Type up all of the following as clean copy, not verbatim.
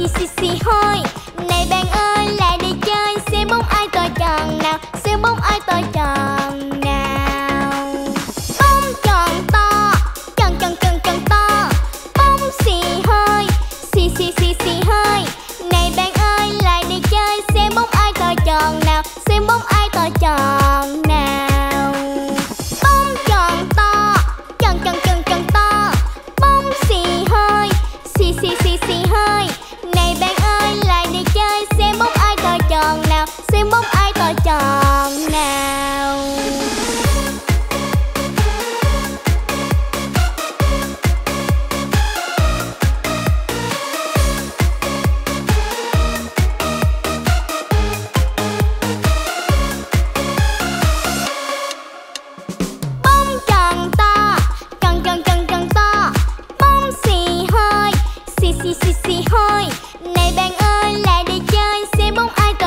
Xì hôi. Này bạn ơi lại đi chơi, xem bóng ai to tròn nào, xem bóng ai to tròn nào. Bóng tròn to, tròn tròn tròn tròn to. Bóng xì hơi, xì xì xì xì hơi. Này bạn ơi lại đi chơi, xem bóng ai to tròn nào, xem bóng ai to tròn nào. Xem bóng ai to tròn nào. Bóng tròn to, tròn tròn tròn tròn to. Bóng xì hơi, xì xì xì xì hơi. Này bạn ơi lại đi chơi, xem bóng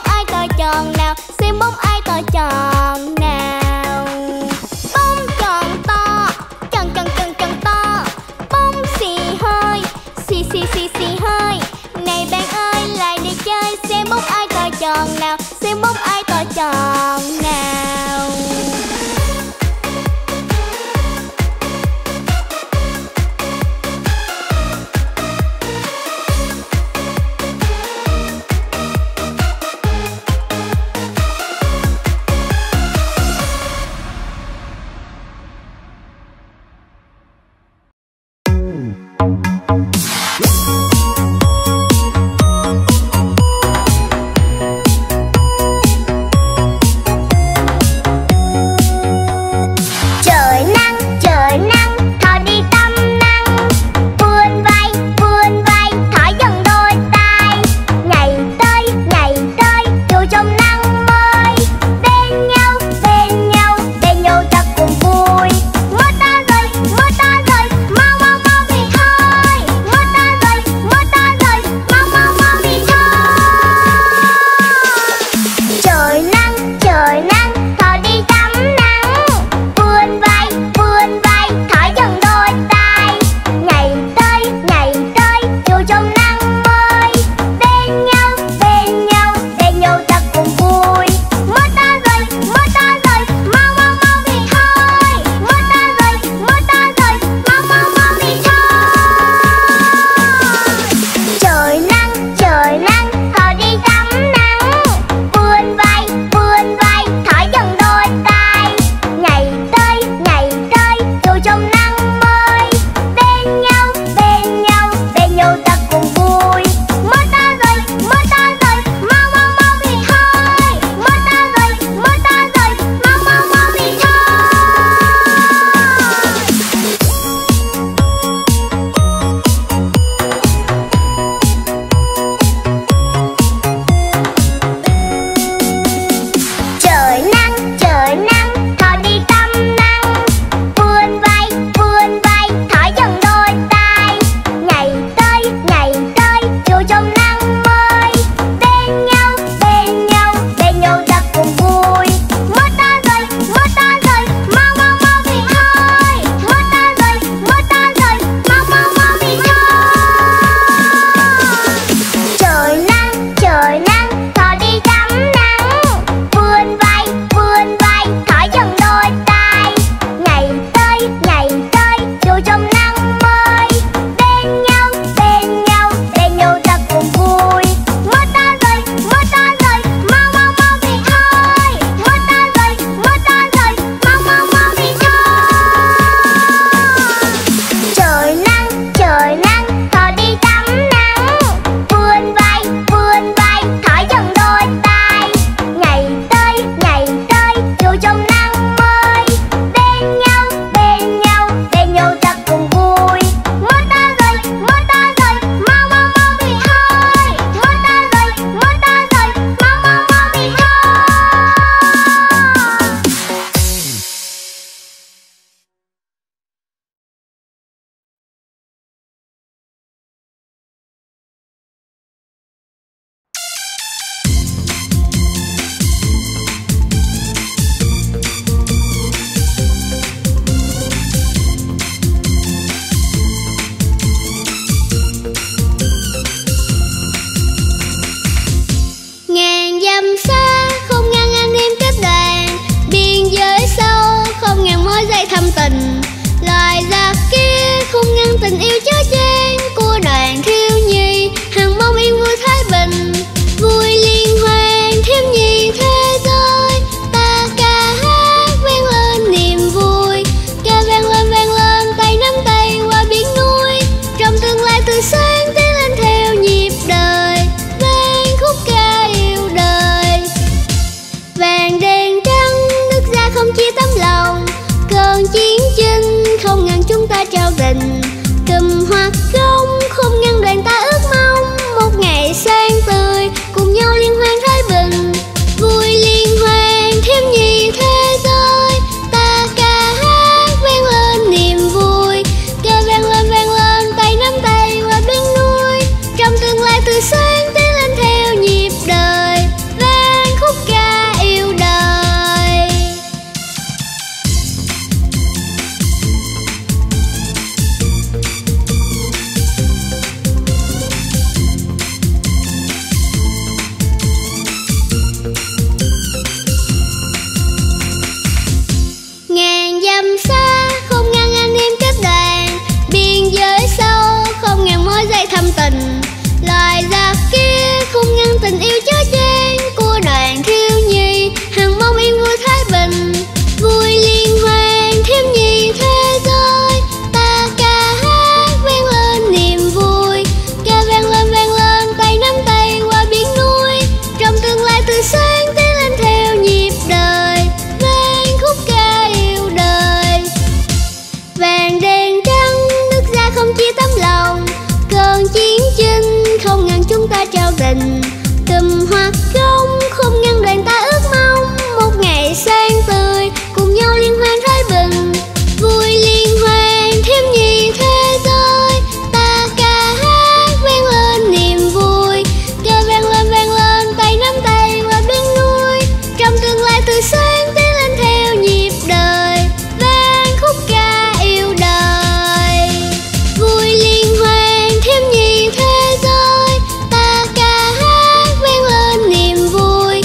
ai to tròn nào, xem bóng ai to tròn nào. Bóng tròn to, tròn tròn tròn tròn to. Bóng xì hơi, xì xì xì xì hơi. Này bạn ơi lại đi chơi, xem bóng ai to tròn nào, xem bóng ai to tròn nào. Bóng tròn to, tròn tròn tròn tròn to. Bóng xì hơi, xì xì xì xì hơi. Này bạn ơi lại đi chơi, xem bóng ai to tròn nào, xem bóng ai to tròn nào. Trong nắng mới bên nhau, bên nhau, bên nhau ta cùng vui. để thăm tình. Lời giặc kia không ngăn tình yêu chớ chan của đoàn thiếu nhi, hằng mong yên vui thái bình. Vui liên hoan thiếu nhi thế giới, ta ca hát vang lên niềm vui. Ca vang lên tay nắm tay qua biển núi. Trong tương lai tươi sáng tiến lên theo nhịp đời, vang khúc ca yêu đời. Vàng đèn trắng nước ra không chia tấm lòng, cơn chiến chinh không ngăn chúng ta trao tình. Cầm hoặc không không ngăn đoàn ta ước mong một ngày sáng tươi, cùng nhau liên hoan thái bình. Vui liên hoan thiếu nhi thế giới, ta ca hát vang lên niềm vui. Ca vang lên tay nắm tay qua bên núi. Trong tương lai tươi sáng tiến lên theo nhịp đời, vang khúc ca yêu đời. Ngàn dặm xa không ngăn anh em kết đoàn, biên giới sâu không ngăn mối dây thâm tình. Lời giặc kia không ngăn tình yêu chớ chan của đoàn thiếu nhi, hằng mong yên vui thái bình. Vui liên hoan thiếu nhi thế giới, ta ca hát vang lên niềm vui. Ca vang lên tay nắm tay qua biển núi. Trong tương lai tươi sáng tiến lên theo nhịp đời, vang khúc ca yêu đời. Vàng đèn trắng nước ra không chia tấm lòng, cơn chiến chinh không ngăn chúng ta trao tình. Cầm hoặc không không ngăn đoàn ta ước mong một ngày sáng tươi, cùng nhau liên hoan thái bình. Vui liên hoan thiếu nhi thế giới, ta ca hát vang lên niềm vui. Ca vang lên tay nắm tay qua bên núi. Trong tương lai tươi sáng tiến lên theo nhịp đời, vang khúc ca yêu đời. Vui liên hoan thiếu nhi thế giới, ta ca hát vang lên niềm vui.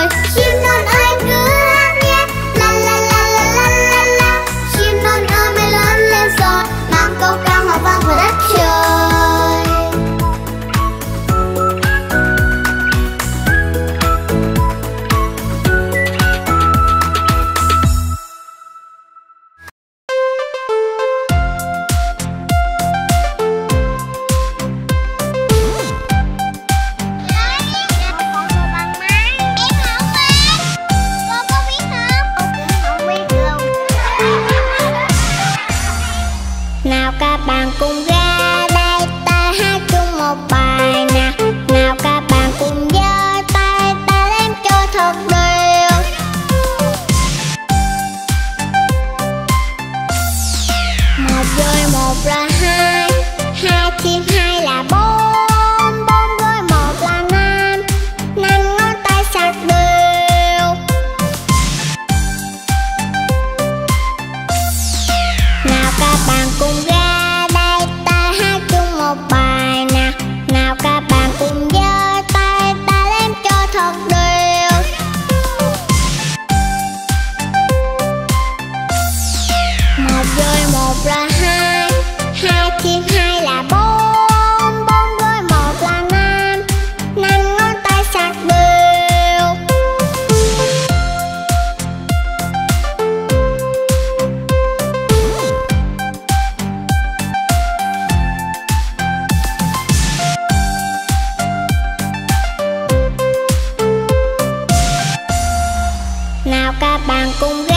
rồi. Chim non ơi cứ hát nhé, la la la la la la la. Chim non ơi mới lớn lên rồi, mang câu ca hòa vang vào đất trời. Nào các bạn cùng